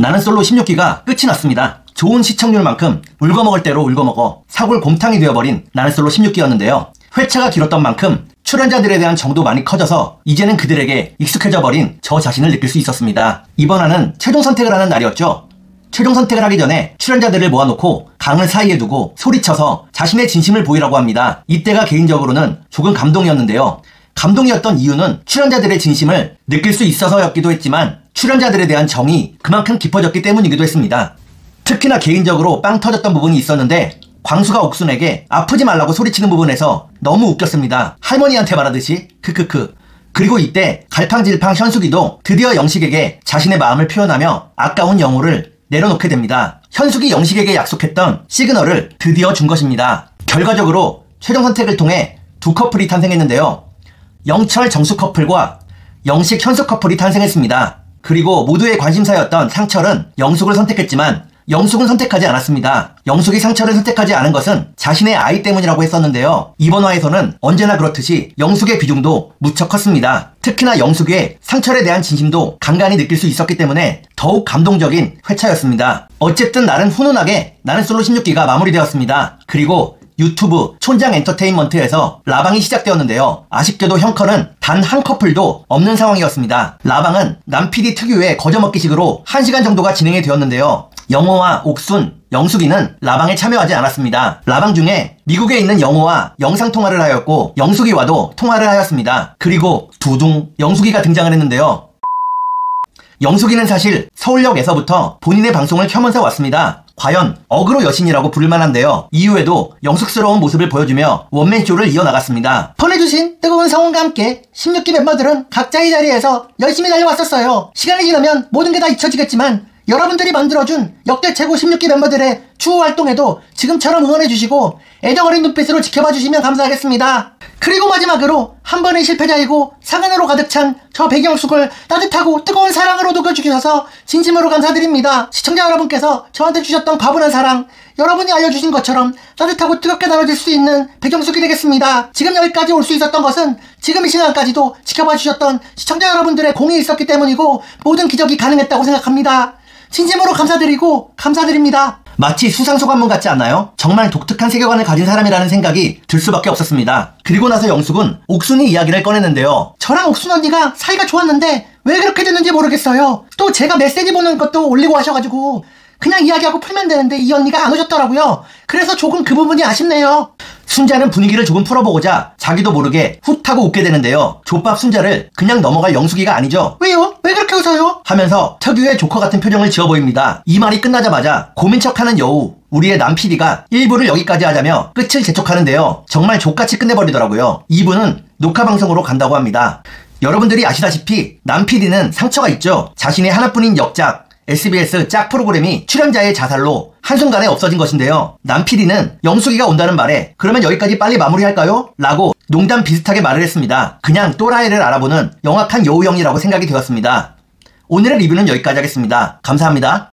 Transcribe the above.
나는솔로 16기가 끝이 났습니다. 좋은 시청률만큼 울거먹을 대로 울거먹어 사골 곰탕이 되어버린 나는솔로 16기였는데요. 회차가 길었던 만큼 출연자들에 대한 정도 많이 커져서 이제는 그들에게 익숙해져버린 저 자신을 느낄 수 있었습니다. 이번 화는 최종 선택을 하는 날이었죠. 최종 선택을 하기 전에 출연자들을 모아놓고 강을 사이에 두고 소리쳐서 자신의 진심을 보이라고 합니다. 이때가 개인적으로는 조금 감동이었는데요. 감동이었던 이유는 출연자들의 진심을 느낄 수 있어서였기도 했지만 출연자들에 대한 정이 그만큼 깊어졌기 때문이기도 했습니다. 특히나 개인적으로 빵 터졌던 부분이 있었는데 광수가 옥순에게 아프지 말라고 소리치는 부분에서 너무 웃겼습니다. 할머니한테 말하듯이 크크크. 그리고 이때 갈팡질팡 현숙이도 드디어 영식에게 자신의 마음을 표현하며 아까운 영호를 내려놓게 됩니다. 현숙이 영식에게 약속했던 시그널을 드디어 준 것입니다. 결과적으로 최종 선택을 통해 두 커플이 탄생했는데요. 영철 정수 커플과 영식 현숙 커플이 탄생했습니다. 그리고 모두의 관심사였던 상철은 영숙을 선택했지만 영숙은 선택하지 않았습니다. 영숙이 상철을 선택하지 않은 것은 자신의 아이 때문이라고 했었는데요. 이번 화에서는 언제나 그렇듯이 영숙의 비중도 무척 컸습니다. 특히나 영숙의 상철에 대한 진심도 간간히 느낄 수 있었기 때문에 더욱 감동적인 회차였습니다. 어쨌든 나름 훈훈하게 나는솔로 16기가 마무리되었습니다. 그리고 유튜브 촌장 엔터테인먼트에서 라방이 시작되었는데요. 아쉽게도 형컨은 단 한 커플도 없는 상황이었습니다. 라방은 남 PD 특유의 거저먹기식으로 1시간 정도가 진행이 되었는데요. 영호와 옥순, 영숙이는 라방에 참여하지 않았습니다. 라방 중에 미국에 있는 영호와 영상통화를 하였고 영숙이와도 통화를 하였습니다. 그리고 두둥 영숙이가 등장을 했는데요. 영숙이는 사실 서울역에서부터 본인의 방송을 켜면서 왔습니다. 과연 어그로 여신이라고 부를만한데요. 이후에도 영숙스러운 모습을 보여주며 원맨쇼를 이어나갔습니다. 보내주신 뜨거운 성원과 함께 16기 멤버들은 각자의 자리에서 열심히 달려왔었어요. 시간이 지나면 모든 게 다 잊혀지겠지만 여러분들이 만들어준 역대 최고 16기 멤버들의 추후 활동에도 지금처럼 응원해주시고 애정어린 눈빛으로 지켜봐주시면 감사하겠습니다. 그리고 마지막으로 한 번의 실패자이고 사관으로 가득 찬 저 백영숙을 따뜻하고 뜨거운 사랑으로 녹여주셔서 진심으로 감사드립니다. 시청자 여러분께서 저한테 주셨던 과분한 사랑, 여러분이 알려주신 것처럼 따뜻하고 뜨겁게 나눠질 수 있는 백영숙이 되겠습니다. 지금 여기까지 올 수 있었던 것은 지금 이 시간까지도 지켜봐주셨던 시청자 여러분들의 공이 있었기 때문이고 모든 기적이 가능했다고 생각합니다. 진심으로 감사드리고 감사드립니다. 마치 수상소감문 같지 않나요? 정말 독특한 세계관을 가진 사람이라는 생각이 들 수밖에 없었습니다. 그리고 나서 영숙은 옥순이 이야기를 꺼냈는데요. 저랑 옥순 언니가 사이가 좋았는데 왜 그렇게 됐는지 모르겠어요. 또 제가 메시지 보는 것도 올리고 하셔가지고 그냥 이야기하고 풀면 되는데 이 언니가 안 오셨더라고요. 그래서 조금 그 부분이 아쉽네요. 순자는 분위기를 조금 풀어보고자 자기도 모르게 훗하고 웃게 되는데요. 족밥 순자를 그냥 넘어갈 영숙이가 아니죠. 왜요? 왜 그렇게 웃어요? 하면서 특유의 조커 같은 표정을 지어 보입니다. 이 말이 끝나자마자 고민 척하는 여우 우리의 남 PD가 1부를 여기까지 하자며 끝을 재촉하는데요. 정말 족같이 끝내버리더라고요. 2부는 녹화 방송으로 간다고 합니다. 여러분들이 아시다시피 남 PD는 상처가 있죠. 자신의 하나뿐인 역작 SBS 짝 프로그램이 출연자의 자살로 한순간에 없어진 것인데요. 남 PD는 영숙이가 온다는 말에 그러면 여기까지 빨리 마무리할까요? 라고 농담 비슷하게 말을 했습니다. 그냥 또라이를 알아보는 영악한 여우형이라고 생각이 되었습니다. 오늘의 리뷰는 여기까지 하겠습니다. 감사합니다.